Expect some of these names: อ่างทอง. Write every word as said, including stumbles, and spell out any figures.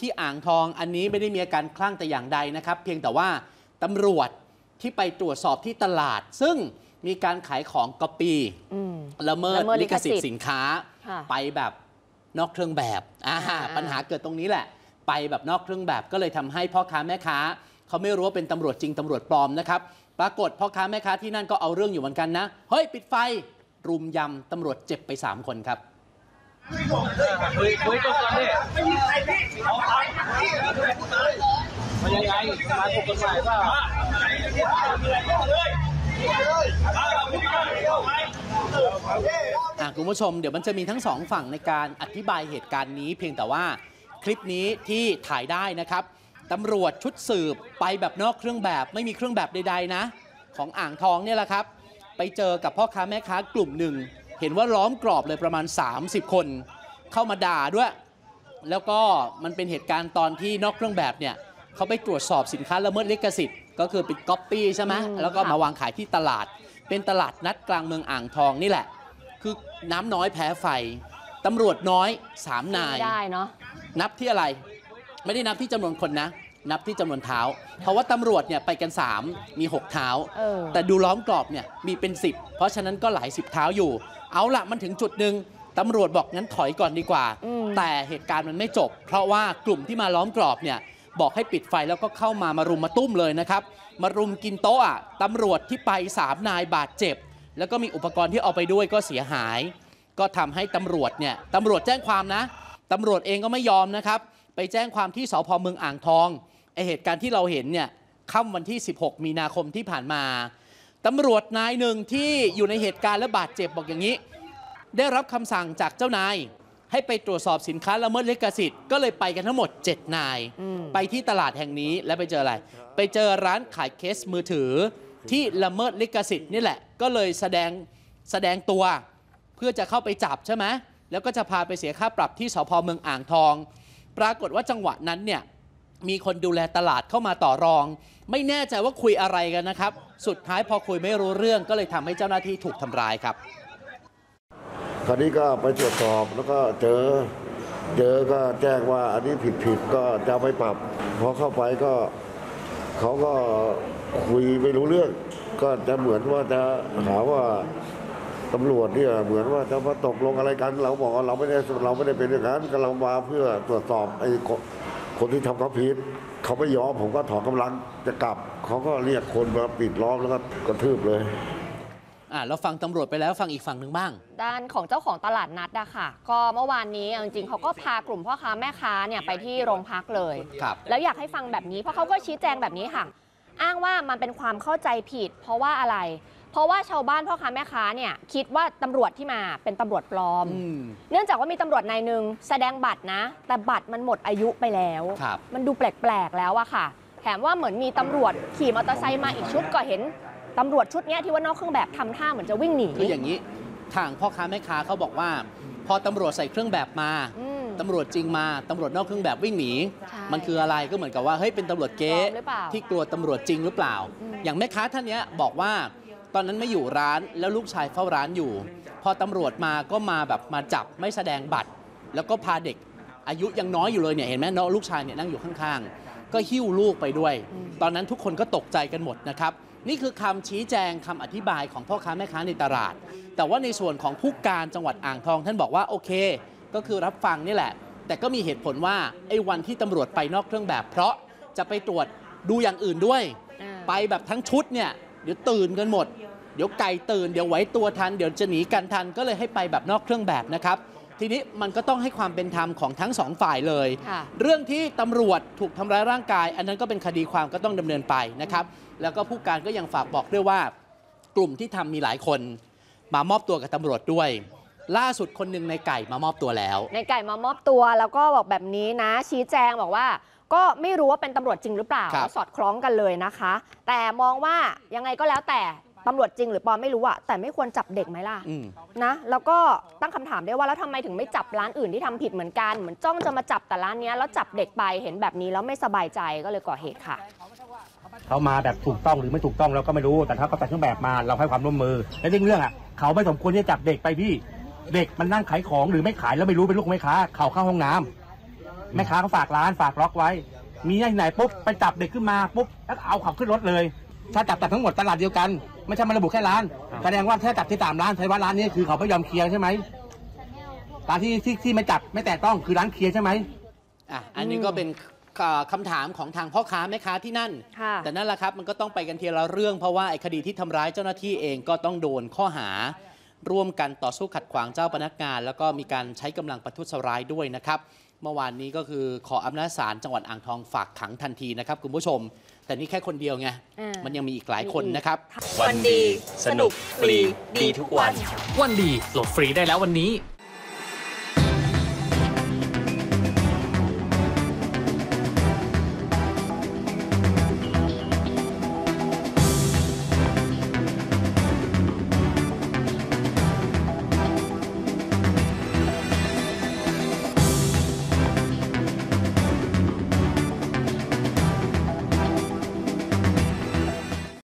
ที่อ่างทองอันนี้ไม่ได้มีอาการคลั่งแต่อย่างใดนะครับเพียงแต่ว่าตำรวจที่ไปตรวจสอบที่ตลาดซึ่งมีการขายของก๊อปปี้ละเมิดลิขสิทธิ์สินค้าไปแบบนอกเครื่องแบบปัญหาเกิดตรงนี้แหละไปแบบนอกเครื่องแบบก็เลยทำให้พ่อค้าแม่ค้าเขาไม่รู้ว่าเป็นตำรวจจริงตำรวจปลอมนะครับปรากฏพ่อค้าแม่ค้าที่นั่นก็เอาเรื่องอยู่เหมือนกันนะเฮ้ยปิดไฟรุมยำตำรวจเจ็บไปสามคนครับคุณผู้ชมเดี๋ยวมันจะมีทั้งสองฝั่งในการอธิบายเหตุการณ์นี้เพียงแต่ว่าคลิปนี้ที่ถ่ายได้นะครับตำรวจชุดสืบไปแบบนอกเครื่องแบบไม่มีเครื่องแบบใดๆนะของอ่างทองเนี่ยแหละครับไปเจอกับพ่อค้าแม่ค้ากลุ่มหนึ่งเห็นว่าล้อมกรอบเลยประมาณสามสิบคนเข้ามาด่าด้วยแล้วก็มันเป็นเหตุการณ์ตอนที่นอกเครื่องแบบเนี่ยเขาไปตรวจสอบสินค้าละเมิดลิขสิทธิ์ก็คือเป็นก๊อปปี้ใช่ไหมแล้วก็มาวางขายที่ตลาดเป็นตลาดนัดกลางเมืองอ่างทองนี่แหละคือน้ำน้อยแพ้ไฟตำรวจน้อยสามนายได้เนาะนับที่อะไรไม่ได้นับที่จำนวนคนนะนับที่จำนวนเท้าเพราะว่าตำรวจเนี่ยไปกันสามมีหกเท้าแต่ดูล้อมกรอบเนี่ยมีเป็นสิบเพราะฉะนั้นก็หลายสิบเท้าอยู่เอาละมันถึงจุดหนึ่งตำรวจบอกงั้นถอยก่อนดีกว่าแต่เหตุการณ์มันไม่จบเพราะว่ากลุ่มที่มาล้อมกรอบเนี่ยบอกให้ปิดไฟแล้วก็เข้ามามารุมมาตุ้มเลยนะครับมารุมกินโต๊ะอ่ะตำรวจที่ไปสามนายบาดเจ็บแล้วก็มีอุปกรณ์ที่เอาไปด้วยก็เสียหายก็ทำให้ตำรวจเนี่ยตำรวจแจ้งความนะตำรวจเองก็ไม่ยอมนะครับไปแจ้งความที่สพเมืองอ่างทองไอเหตุการณ์ที่เราเห็นเนี่ยค่ำวันที่สิบหกมีนาคมที่ผ่านมาตำรวจนายหนึ่งที่อยู่ในเหตุการณ์และบาดเจ็บบอกอย่างนี้ได้รับคำสั่งจากเจ้านายให้ไปตรวจสอบสินค้าละเมิดลิขสิทธิ์ก็เลยไปกันทั้งหมดเจ็ดนายไปที่ตลาดแห่งนี้และไปเจออะไรไปเจอร้านขายเคสมือถือที่ละเมิดลิขสิทธิ์นี่แหละก็เลยแสดงแสดงตัวเพื่อจะเข้าไปจับใช่ไหมแล้วก็จะพาไปเสียค่าปรับที่สพเมืองอ่างทองปรากฏว่าจังหวะนั้นเนี่ยมีคนดูแลตลาดเข้ามาต่อรองไม่แน่ใจว่าคุยอะไรกันนะครับสุดท้ายพอคุยไม่รู้เรื่องก็เลยทำให้เจ้าหน้าที่ถูกทำร้ายครับคราวนี้ก็ไปตรวจสอบแล้วก็เจอเจอก็แจ้งว่าอันนี้ผิดผิดก็จะไปปรับพอเข้าไปก็เขาก็คุยไม่รู้เรื่องก็จะเหมือนว่าจะหาว่าตำรวจเนี่ยเหมือนว่าจะมาตกลงอะไรกันเราบอกว่าเราไม่ได้เราไม่ได้เป็นอย่างนั้นเรามาเพื่อตรวจสอบไอ้คนที่ทำความผิดเขาไม่ยอมผมก็ถอนกำลังจะกลับเขาก็เรียกคนมาปิดล้อมแล้วก็กระทืบเลยอ่ะเราฟังตำรวจไปแล้วฟังอีกฝั่งหนึ่งบ้างด้านของเจ้าของตลาดนัดอะค่ะก็เมื่อวานนี้จริงๆเขาก็พากลุ่มพ่อค้าแม่ค้าเนี่ยไปที่โรงพักเลยแล้วอยากให้ฟังแบบนี้เพราะเขาก็ชี้แจงแบบนี้ค่ะอ้างว่ามันเป็นความเข้าใจผิดเพราะว่าอะไรเพราะว่าชาวบ้านพ่อค้าแม่ค้าเนี่ยคิดว่าตำรวจที่มาเป็นตำรวจปลอมเนื่องจากว่ามีตำรวจนายหนึ่งแสดงบัตรนะแต่บัตรมันหมดอายุไปแล้วมันดูแปลกๆแล้วอะค่ะแถมว่าเหมือนมีตำรวจขี่มอเตอร์ไซค์มาอีกชุดก็เห็นตำรวจชุดนี้ที่ว่านอกเครื่องแบบทำท่าเหมือนจะวิ่งหนีคืออย่างนี้ทางพ่อค้าแม่ค้าเขาบอกว่าพอตำรวจใส่เครื่องแบบมาตำรวจจริงมาตำรวจนอกเครื่องแบบวิ่งหนีมันคืออะไรก็เหมือนกับว่าเฮ้ยเป็นตำรวจเก๊ที่กลัวตำรวจจริงหรือเปล่าอย่างแม่ค้าท่านนี้บอกว่าตอนนั้นไม่อยู่ร้านแล้วลูกชายเฝ้าร้านอยู่พอตำรวจมาก็มาแบบมาจับไม่แสดงบัตรแล้วก็พาเด็กอายุยังน้อยอยู่เลยเนี่ยเห็นไหมน้องลูกชายเนี่ยนั่งอยู่ข้างๆก็หิ้วลูกไปด้วยตอนนั้นทุกคนก็ตกใจกันหมดนะครับนี่คือคำชี้แจงคำอธิบายของพ่อค้าแม่ค้าในตลาดแต่ว่าในส่วนของผู้การจังหวัดอ่างทองท่านบอกว่าโอเคก็คือรับฟังนี่แหละแต่ก็มีเหตุผลว่าไอ้วันที่ตำรวจไปนอกเครื่องแบบเพราะจะไปตรวจดูอย่างอื่นด้วยไปแบบทั้งชุดเนี่ยเดี๋ยวตื่นกันหมดเดี๋ยวไก่ตื่นเดี๋ยวไหวตัวทันเดี๋ยวจะหนีกันทันก็เลยให้ไปแบบนอกเครื่องแบบนะครับทีนี้มันก็ต้องให้ความเป็นธรรมของทั้งสองฝ่ายเลยเรื่องที่ตำรวจถูกทำร้ายร่างกายอันนั้นก็เป็นคดีความก็ต้องดำเนินไปนะครับแล้วก็ผู้การก็ยังฝากบอกด้วยว่ากลุ่มที่ทำมีหลายคนมามอบตัวกับตำรวจด้วยล่าสุดคนหนึ่งในไก่มามอบตัวแล้วในไก่มามอบตัวแล้วก็บอกแบบนี้นะชี้แจงบอกว่าก็ไม่รู้ว่าเป็นตำรวจจริงหรือเปล่าสอดคล้องกันเลยนะคะแต่มองว่ายังไงก็แล้วแต่ตำรวจจริงหรือปลอมไม่รู้อะแต่ไม่ควรจับเด็กไหมล่ะนะแล้วก็ตั้งคำถามได้ว่าแล้วทำไมถึงไม่จับร้านอื่นที่ทำผิดเหมือนกันเหมือนจ้องจะมาจับแต่ร้านนี้แล้วจับเด็กไปเห็นแบบนี้แล้วไม่สบายใจก็เลยก่อเหตุค่ะเขามาแบบถูกต้องหรือไม่ถูกต้องเราก็ไม่รู้แต่ถ้าเขาใส่เครื่องแบบมาเราให้ความร่วมมือและเรื่องเรื่องอะเขาไม่สมควรที่จะจับเด็กไปพี่เด็กมันนั่งขายของหรือไม่ขายแล้วไม่รู้เป็นลูกไม่ค้าเขาเข้าห้องน้ำ แม่ค้าเขาฝากร้านฝากล็อกไว้มีที่ไหนปุ๊บไปจับเด็กขึ้นมาปุ๊บแล้วเอาขับขึ้นรถเลยถ้าจับตัดทั้งหมดตลาดเดียวกันไม่ใช่มาระบุแค่ร้านแสดงว่าถ้าจับที่ตามร้านใช่ว่าร้านนี้คือเขาไม่ยอมเคลียร์ใช่ไหมร้านที่ที่ไม่จับไม่แตะต้องคือร้านเคลียร์ใช่ไหมอ่ะอันนี้ก็เป็นคำถามของทางพ่อค้าแม่ค้าที่นั่นแต่นั่นแหละครับมันก็ต้องไปกันทีละเรื่องเพราะว่าไอ้คดีที่ทำร้ายเจ้าหน้าที่เองก็ต้องโดนข้อหาร่วมกันต่อสู้ขัดขวางเจ้าพนักงานแล้วก็มีการใช้กำลังประทุษร้ายด้วยนะครับเมื่อวานนี้ก็คือขออำนาจศาลจังหวัดอ่างทองฝากขังทันทีนะครับคุณผู้ชมแต่นี่แค่คนเดียวไงมันยังมีอีกหลายคนนะครับวันดีสนุกฟรีดีทุกวันวันดีโหลดฟรีได้แล้ววันนี้